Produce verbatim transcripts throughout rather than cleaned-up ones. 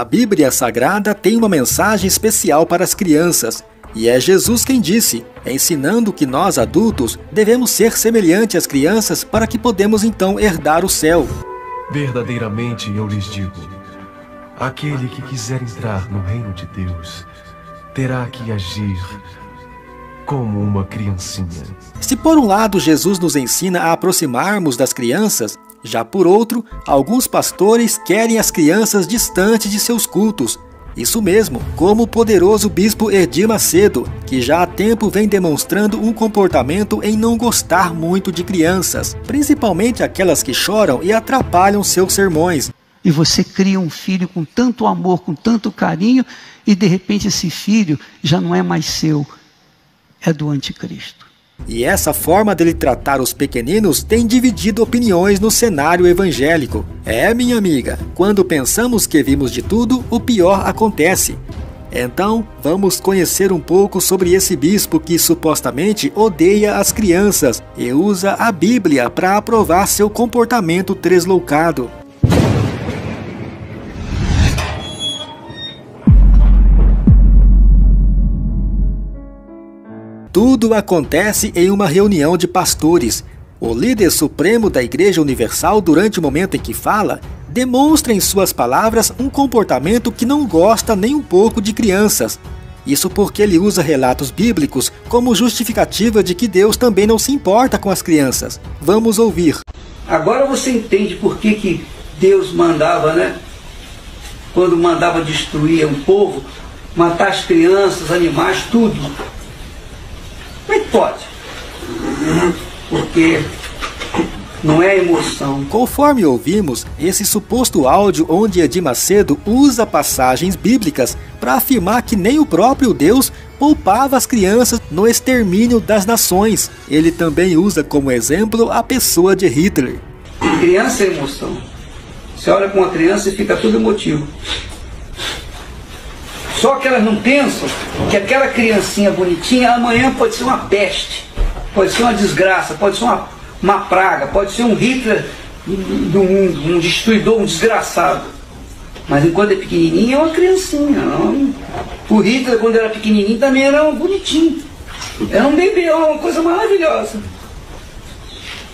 A Bíblia Sagrada tem uma mensagem especial para as crianças, e é Jesus quem disse, ensinando que nós adultos devemos ser semelhantes às crianças para que podemos então herdar o céu. Verdadeiramente eu lhes digo, aquele que quiser entrar no reino de Deus, terá que agir como uma criancinha. Se por um lado Jesus nos ensina a aproximarmos das crianças, já por outro, alguns pastores querem as crianças distantes de seus cultos. Isso mesmo, como o poderoso bispo Edir Macedo, que já há tempo vem demonstrando um comportamento em não gostar muito de crianças, principalmente aquelas que choram e atrapalham seus sermões. E você cria um filho com tanto amor, com tanto carinho, e de repente esse filho já não é mais seu, é do anticristo. E essa forma dele tratar os pequeninos tem dividido opiniões no cenário evangélico. É, minha amiga, quando pensamos que vimos de tudo, o pior acontece. Então, vamos conhecer um pouco sobre esse bispo que supostamente odeia as crianças e usa a Bíblia para aprovar seu comportamento tresloucado. Tudo acontece em uma reunião de pastores. O líder supremo da Igreja Universal, durante o momento em que fala, demonstra em suas palavras um comportamento que não gosta nem um pouco de crianças. Isso porque ele usa relatos bíblicos como justificativa de que Deus também não se importa com as crianças. Vamos ouvir. Agora você entende por que que Deus mandava, né? Quando mandava destruir um povo, matar as crianças, animais, tudo. Mas pode, porque não é emoção. Conforme ouvimos, esse suposto áudio onde Edir Macedo usa passagens bíblicas para afirmar que nem o próprio Deus poupava as crianças no extermínio das nações. Ele também usa como exemplo a pessoa de Hitler. Criança é emoção. Você olha para uma criança e fica tudo emotivo. Só que elas não pensam que aquela criancinha bonitinha amanhã pode ser uma peste, pode ser uma desgraça, pode ser uma, uma praga, pode ser um Hitler do mundo, um destruidor, um desgraçado. Mas enquanto é pequenininha é uma criancinha. Não. O Hitler, quando era pequenininho, também era um bonitinho. Era um bebê, uma coisa maravilhosa.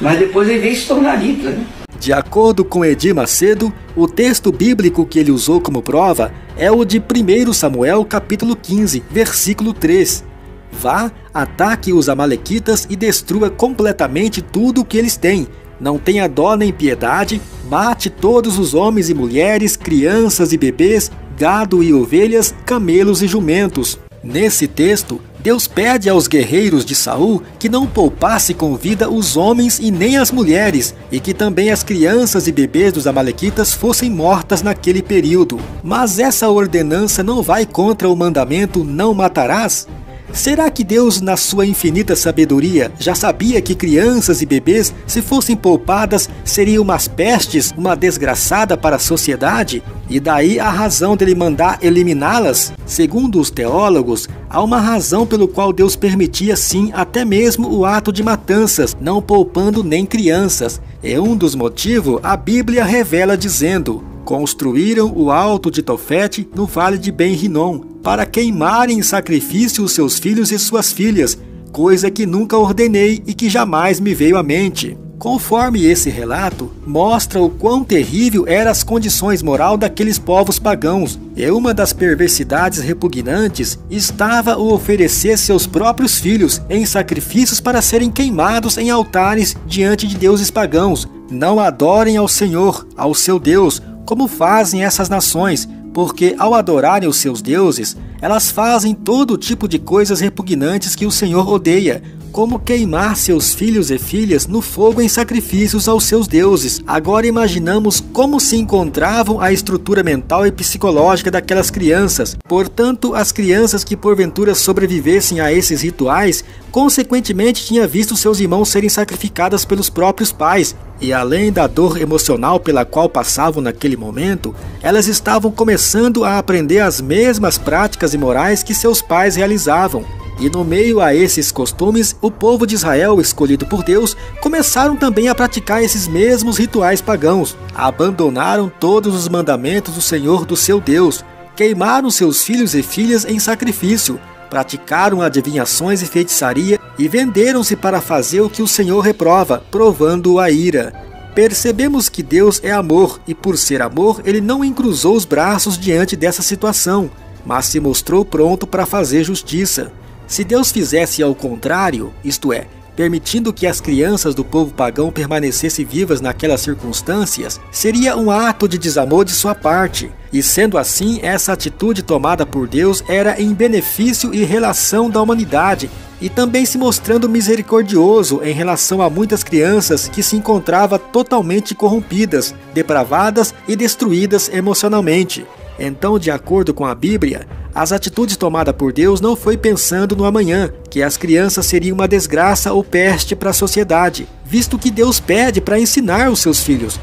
Mas depois ele veio se tornar Hitler. Né? De acordo com Edir Macedo, o texto bíblico que ele usou como prova é o de primeiro Samuel capítulo quinze, versículo três. Vá, ataque os Amalequitas e destrua completamente tudo o que eles têm. Não tenha dó nem piedade, mate todos os homens e mulheres, crianças e bebês, gado e ovelhas, camelos e jumentos. Nesse texto, Deus pede aos guerreiros de Saul que não poupasse com vida os homens e nem as mulheres, e que também as crianças e bebês dos amalequitas fossem mortas naquele período. Mas essa ordenança não vai contra o mandamento não matarás? Será que Deus, na sua infinita sabedoria, já sabia que crianças e bebês, se fossem poupadas, seriam umas pestes, uma desgraçada para a sociedade? E daí a razão dele mandar eliminá-las? Segundo os teólogos, há uma razão pelo qual Deus permitia sim até mesmo o ato de matanças, não poupando nem crianças. E um dos motivos a Bíblia revela dizendo: construíram o alto de Tofete no vale de Ben-Rinom, para queimarem em sacrifício os seus filhos e suas filhas, coisa que nunca ordenei e que jamais me veio à mente. Conforme esse relato, mostra o quão terrível eram as condições moral daqueles povos pagãos, e uma das perversidades repugnantes estava o oferecer seus próprios filhos em sacrifícios para serem queimados em altares diante de deuses pagãos. Não adorem ao Senhor, ao seu Deus, como fazem essas nações, porque ao adorarem os seus deuses, elas fazem todo tipo de coisas repugnantes que o Senhor odeia, como queimar seus filhos e filhas no fogo em sacrifícios aos seus deuses. Agora imaginamos como se encontravam a estrutura mental e psicológica daquelas crianças. Portanto, as crianças que porventura sobrevivessem a esses rituais, consequentemente tinha visto seus irmãos serem sacrificadas pelos próprios pais. E além da dor emocional pela qual passavam naquele momento, elas estavam começando a aprender as mesmas práticas imorais que seus pais realizavam. E no meio a esses costumes, o povo de Israel, escolhido por Deus, começaram também a praticar esses mesmos rituais pagãos. Abandonaram todos os mandamentos do Senhor, do seu Deus. Queimaram seus filhos e filhas em sacrifício. Praticaram adivinhações e feitiçaria e venderam-se para fazer o que o Senhor reprova, provando a ira. Percebemos que Deus é amor e, por ser amor, ele não encruzou os braços diante dessa situação, mas se mostrou pronto para fazer justiça. Se Deus fizesse ao contrário, isto é, permitindo que as crianças do povo pagão permanecessem vivas naquelas circunstâncias, seria um ato de desamor de sua parte. E sendo assim, essa atitude tomada por Deus era em benefício e relação da humanidade, e também se mostrando misericordioso em relação a muitas crianças que se encontravam totalmente corrompidas, depravadas e destruídas emocionalmente. Então, de acordo com a Bíblia, as atitudes tomadas por Deus não foi pensando no amanhã, que as crianças seriam uma desgraça ou peste para a sociedade, visto que Deus pede para ensinar os seus filhos.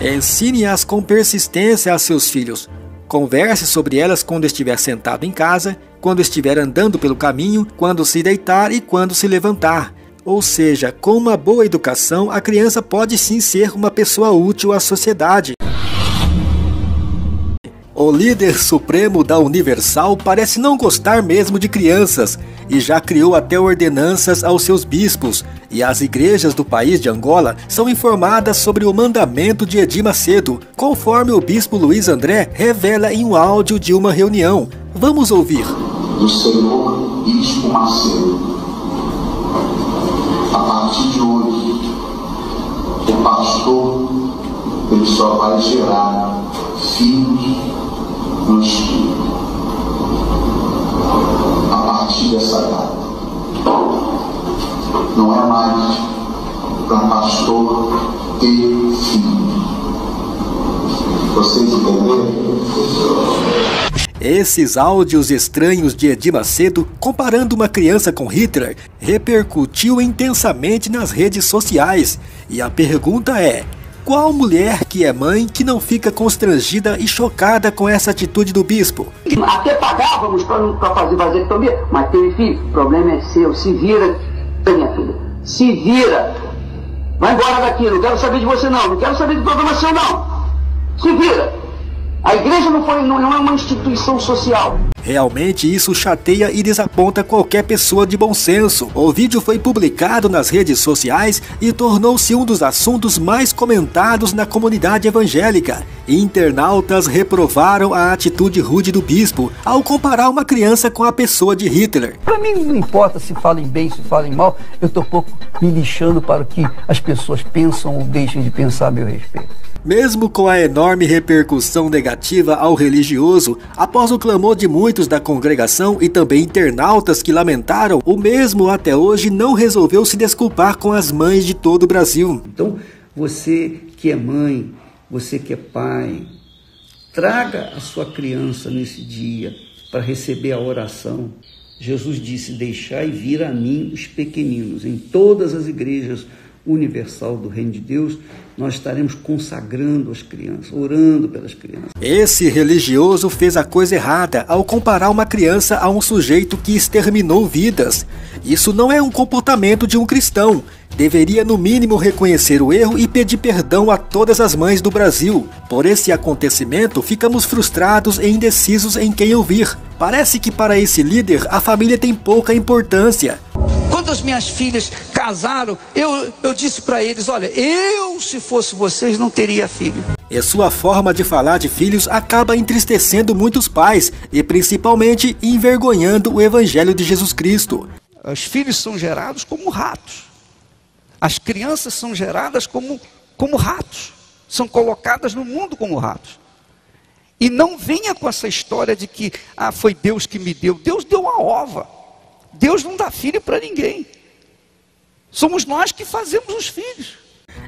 Ensine-as com persistência a seus filhos. Converse sobre elas quando estiver sentado em casa, quando estiver andando pelo caminho, quando se deitar e quando se levantar. Ou seja, com uma boa educação, a criança pode sim ser uma pessoa útil à sociedade. O líder supremo da Universal parece não gostar mesmo de crianças e já criou até ordenanças aos seus bispos, e as igrejas do país de Angola são informadas sobre o mandamento de Edir Macedo, conforme o bispo Luiz André revela em um áudio de uma reunião. Vamos ouvir. O senhor bispo Macedo, a partir de hoje, o pastor ele só vai gerar filhos no Espírito. A partir dessa data, não é mais para pastor ter filho. Vocês entenderam? Esses áudios estranhos de Edir Macedo, comparando uma criança com Hitler, repercutiu intensamente nas redes sociais. E a pergunta é: qual mulher que é mãe que não fica constrangida e chocada com essa atitude do bispo? Até pagávamos para fazer vasectomia, mas teve filho, o problema é seu, se vira, minha filha, se vira, vai embora daqui, não quero saber de você não, não quero saber do problema seu não, se vira. A igreja não, foi, não é uma instituição social. Realmente isso chateia e desaponta qualquer pessoa de bom senso. O vídeo foi publicado nas redes sociais e tornou-se um dos assuntos mais comentados na comunidade evangélica. Internautas reprovaram a atitude rude do bispo ao comparar uma criança com a pessoa de Hitler. Para mim não importa se falem bem, se falem mal, eu estou pouco me lixando para o que as pessoas pensam ou deixem de pensar a meu respeito. Mesmo com a enorme repercussão negativa ao religioso, após o clamor de muitos da congregação e também internautas que lamentaram, o mesmo até hoje não resolveu se desculpar com as mães de todo o Brasil. Então, você que é mãe, você que é pai, traga a sua criança nesse dia para receber a oração. Jesus disse: deixai vir a mim os pequeninos. Em todas as igrejas Universal do Reino de Deus, nós estaremos consagrando as crianças, orando pelas crianças. Esse religioso fez a coisa errada ao comparar uma criança a um sujeito que exterminou vidas. Isso não é um comportamento de um cristão. Deveria no mínimo reconhecer o erro e pedir perdão a todas as mães do Brasil. Por esse acontecimento, ficamos frustrados e indecisos em quem ouvir. Parece que para esse líder, a família tem pouca importância. Quando as minhas filhas casaram, eu, eu disse para eles: olha, eu, se fosse vocês, não teria filho. E sua forma de falar de filhos acaba entristecendo muitos pais e principalmente envergonhando o evangelho de Jesus Cristo. Os filhos são gerados como ratos. As crianças são geradas como, como ratos. São colocadas no mundo como ratos. E não venha com essa história de que ah, foi Deus que me deu. Deus deu uma ova. Deus não dá filho para ninguém. Somos nós que fazemos os filhos.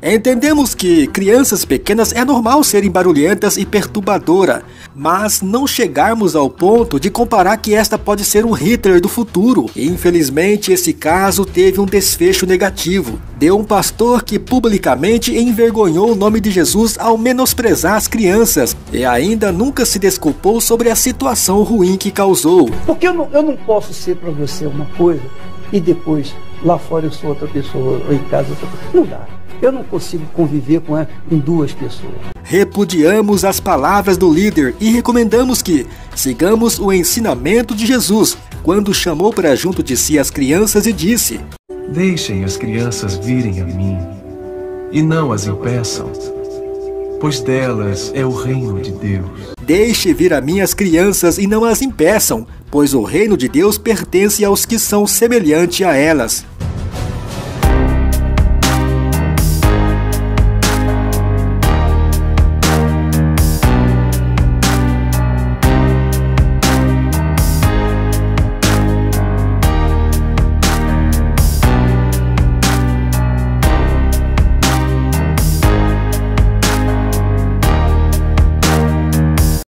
Entendemos que crianças pequenas é normal serem barulhentas e perturbadoras, mas não chegarmos ao ponto de comparar que esta pode ser um Hitler do futuro. Infelizmente, esse caso teve um desfecho negativo, de um pastor que publicamente envergonhou o nome de Jesus ao menosprezar as crianças e ainda nunca se desculpou sobre a situação ruim que causou. Porque eu não, eu não posso ser para você uma coisa e depois lá fora eu sou outra pessoa, ou em casa outra pessoa. Não dá. Eu não consigo conviver com, com duas pessoas. Repudiamos as palavras do líder e recomendamos que sigamos o ensinamento de Jesus quando chamou para junto de si as crianças e disse: deixem as crianças virem a mim e não as impeçam, pois delas é o reino de Deus. Deixe vir a mim as crianças e não as impeçam, pois o reino de Deus pertence aos que são semelhantes a elas.